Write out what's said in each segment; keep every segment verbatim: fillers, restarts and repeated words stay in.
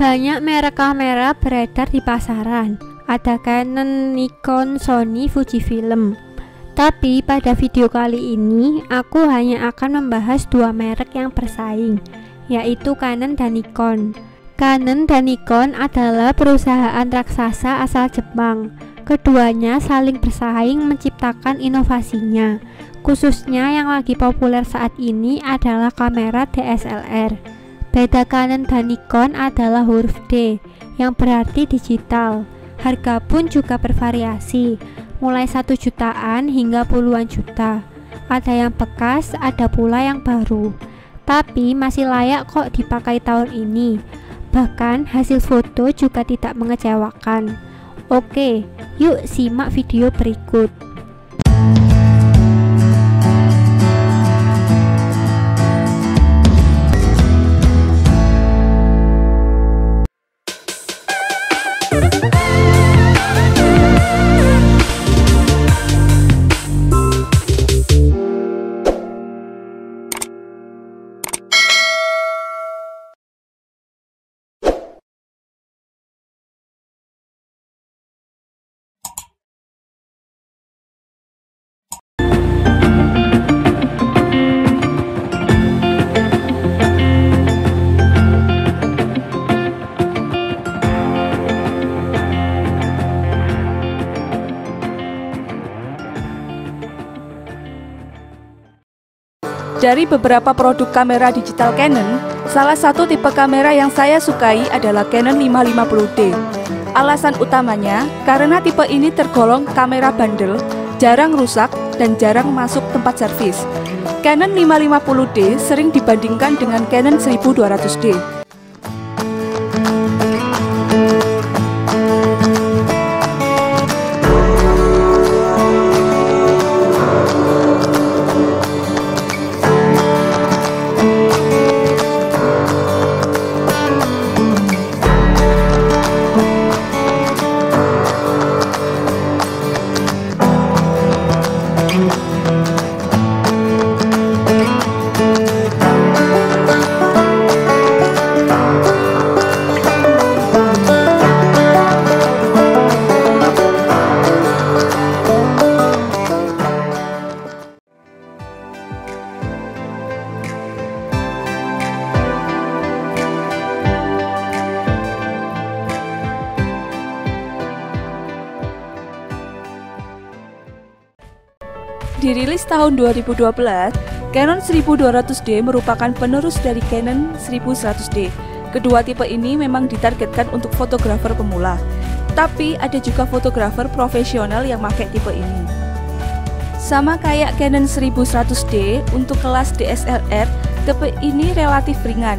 Banyak merek kamera beredar di pasaran. Ada Canon, Nikon, Sony, Fujifilm. Tapi pada video kali ini aku hanya akan membahas dua merek yang bersaing, yaitu Canon dan Nikon. Canon dan Nikon adalah perusahaan raksasa asal Jepang. Keduanya saling bersaing menciptakan inovasinya. Khususnya yang lagi populer saat ini adalah kamera D S L R. Beda Canon dan Nikon adalah huruf D, yang berarti digital. Harga pun juga bervariasi, mulai satu jutaan hingga puluhan juta. Ada yang bekas, ada pula yang baru, tapi masih layak kok dipakai tahun ini. Bahkan hasil foto juga tidak mengecewakan. Oke, yuk simak video berikut. Dari beberapa produk kamera digital Canon, salah satu tipe kamera yang saya sukai adalah Canon lima ratus lima puluh D. Alasan utamanya karena tipe ini tergolong kamera bandel, jarang rusak, dan jarang masuk tempat servis. Canon lima ratus lima puluh D sering dibandingkan dengan Canon seribu dua ratus D. Dirilis tahun dua ribu dua belas, Canon seribu dua ratus D merupakan penerus dari Canon seribu seratus D. Kedua tipe ini memang ditargetkan untuk fotografer pemula, tapi ada juga fotografer profesional yang pakai tipe ini. Sama kayak Canon seribu seratus D, untuk kelas D S L R, tipe ini relatif ringan.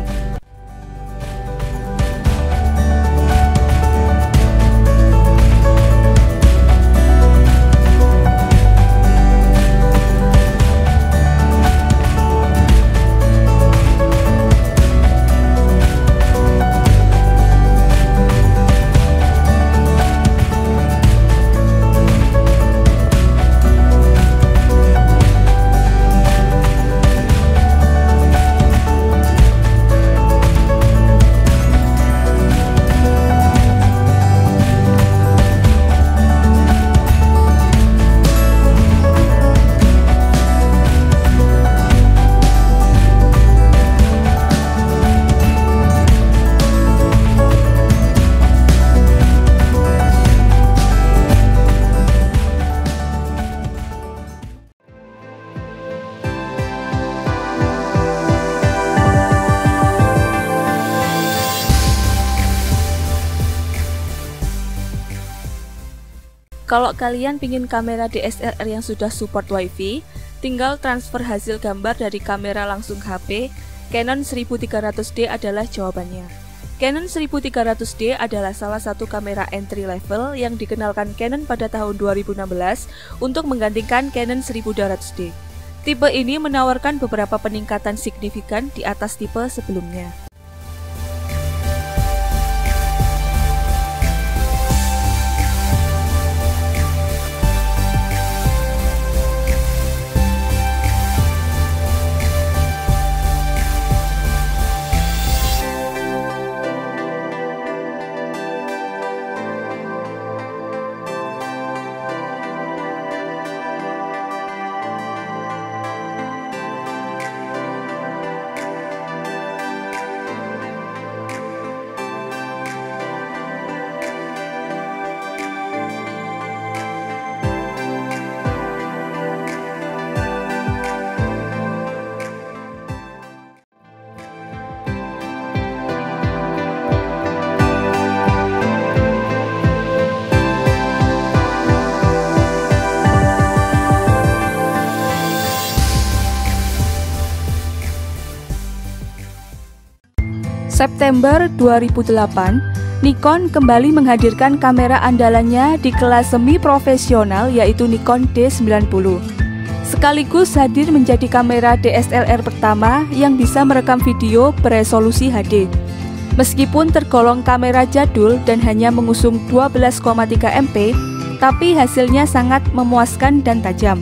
Kalau kalian pingin kamera D S L R yang sudah support Wi-Fi, tinggal transfer hasil gambar dari kamera langsung H P. Canon seribu tiga ratus D adalah jawabannya. Canon seribu tiga ratus D adalah salah satu kamera entry level yang dikenalkan Canon pada tahun dua ribu enam belas untuk menggantikan Canon seribu dua ratus D. Tipe ini menawarkan beberapa peningkatan signifikan di atas tipe sebelumnya. September dua ribu delapan, Nikon kembali menghadirkan kamera andalannya di kelas semi-profesional yaitu Nikon D sembilan puluh. Sekaligus hadir menjadi kamera D S L R pertama yang bisa merekam video beresolusi H D. Meskipun tergolong kamera jadul dan hanya mengusung dua belas koma tiga M P, tapi hasilnya sangat memuaskan dan tajam.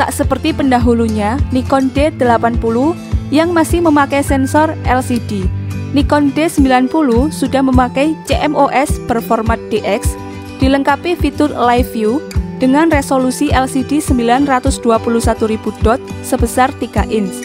Tak seperti pendahulunya, Nikon D delapan puluh yang masih memakai sensor L C D. Nikon D sembilan puluh sudah memakai C M O S berformat D X, dilengkapi fitur Live View dengan resolusi L C D sembilan ratus dua puluh satu ribu dot sebesar tiga inch.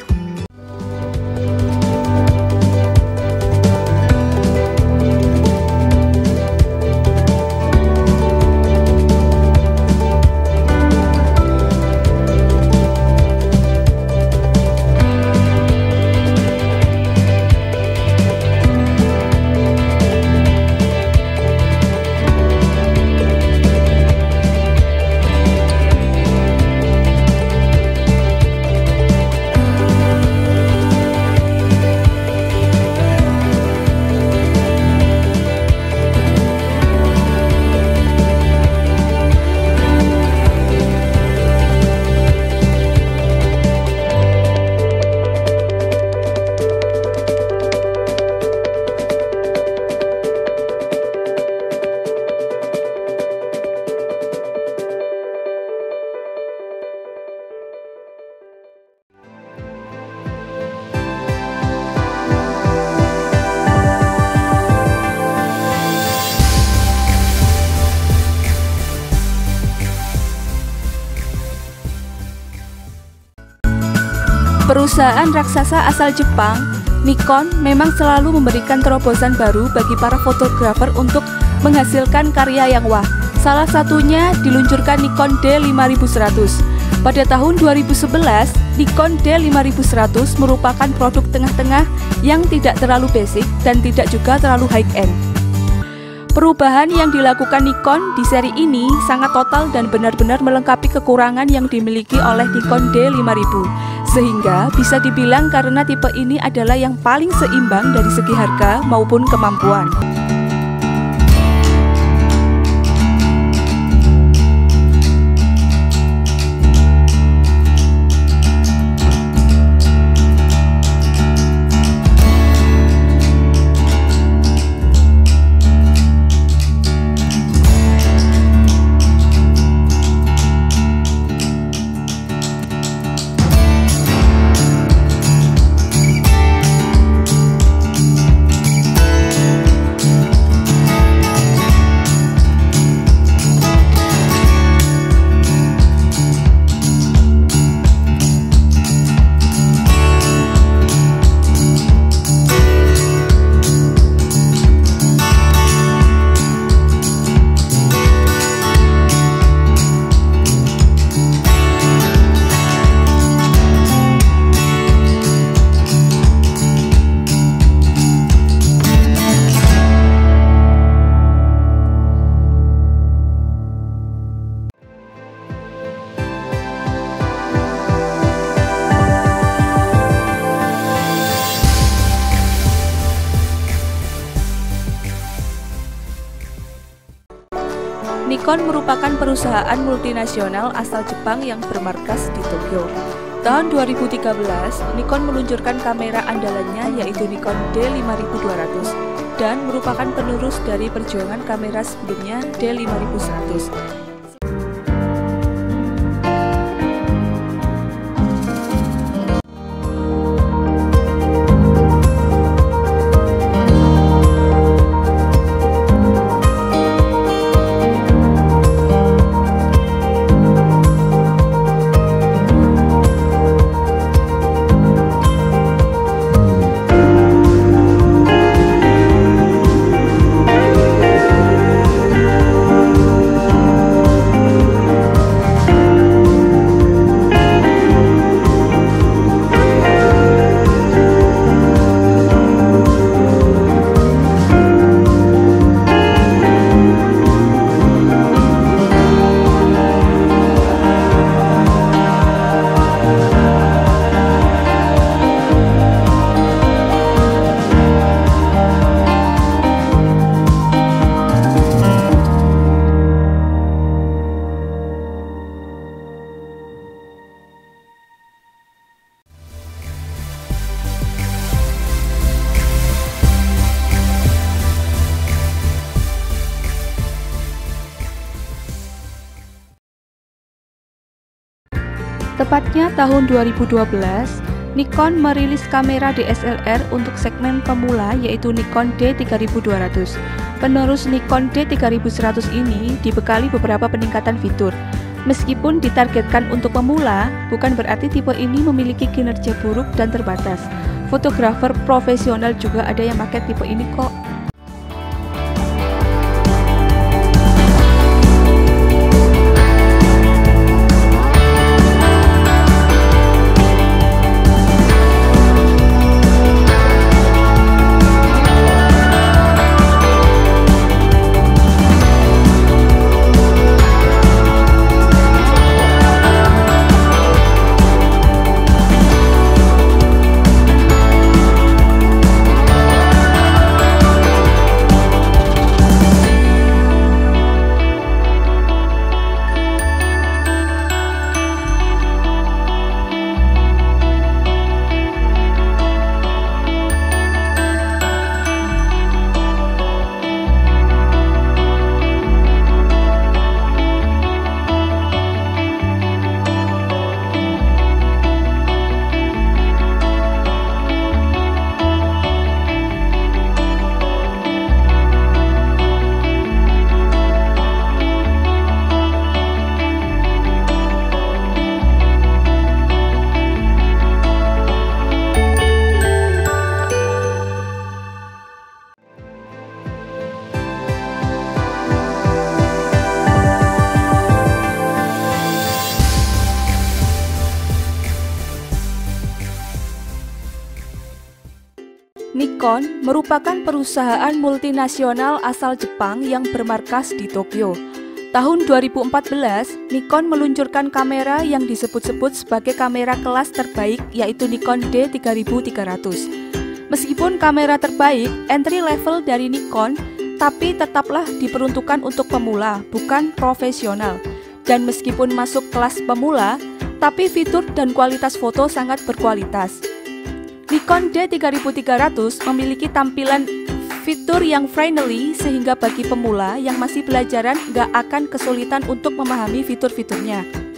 Perusahaan raksasa asal Jepang, Nikon, memang selalu memberikan terobosan baru bagi para fotografer untuk menghasilkan karya yang wah. Salah satunya diluncurkan Nikon D lima seratus. Pada tahun dua ribu sebelas, Nikon D lima seratus merupakan produk tengah-tengah yang tidak terlalu basic dan tidak juga terlalu high-end. Perubahan yang dilakukan Nikon di seri ini sangat total dan benar-benar melengkapi kekurangan yang dimiliki oleh Nikon D lima ribu. Sehingga bisa dibilang karena tipe ini adalah yang paling seimbang dari segi harga maupun kemampuan. Nikon merupakan perusahaan multinasional asal Jepang yang bermarkas di Tokyo. Tahun dua ribu tiga belas, Nikon meluncurkan kamera andalannya yaitu Nikon D lima dua ratus dan merupakan penerus dari perjuangan kamera sebelumnya D lima seratus. Tepatnya tahun dua ribu dua belas, Nikon merilis kamera D S L R untuk segmen pemula yaitu Nikon D tiga ribu dua ratus. Penerus Nikon D tiga ribu seratus ini dibekali beberapa peningkatan fitur. Meskipun ditargetkan untuk pemula, bukan berarti tipe ini memiliki kinerja buruk dan terbatas. Fotografer profesional juga ada yang pakai tipe ini kok. Nikon merupakan perusahaan multinasional asal Jepang yang bermarkas di Tokyo. Tahun dua ribu empat belas, Nikon meluncurkan kamera yang disebut-sebut sebagai kamera kelas terbaik yaitu Nikon D tiga ribu tiga ratus. Meskipun kamera terbaik entry level dari Nikon, tapi tetaplah diperuntukkan untuk pemula, bukan profesional. Dan meskipun masuk kelas pemula, tapi fitur dan kualitas foto sangat berkualitas. Nikon D tiga ribu tiga ratus memiliki tampilan fitur yang friendly sehingga bagi pemula yang masih belajaran nggak akan kesulitan untuk memahami fitur-fiturnya.